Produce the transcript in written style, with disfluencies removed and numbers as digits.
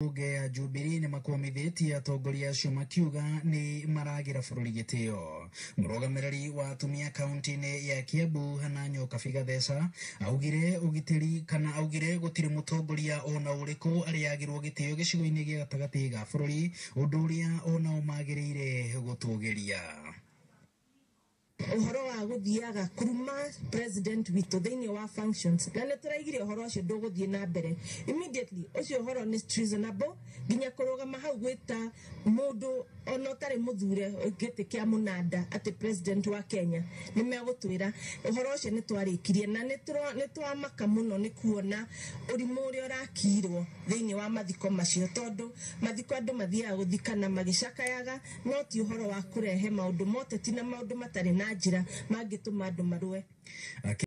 Bunge ya Jubilee ni makwamithiti ya togoria shumakiuga ni maragira furuli giteo. Murugamiriri wa atumia kauntine ya Kiambu Hananyo Kafigathesa augire ugitiri kana augire gutiri mutogoria ona uliko aliagirwo giteo gicigo-ini gia gatagati ga furuli undu uria ona umagiriire gutugiria. Uhoro wa guthiaga kuruma president wito thini wa functions na neturaigire uhoro ucio nduguthie na mbere immediately ucio uhoro ni treasonable ginya kuroga mahau gwita mundu ona utari muthure ngitikia munanda ati president wa Kenya ni megutwira uhoro ucio ni twarikirie na ni twamaka muno ni kuona urimu uria urakirwo thini wa mathiko macio tondu mathiko andu mathiaga guthikana magicakayaga no ti uhoro wa kurehe maundu moteti na maundu matari na njira mangituma andu marue.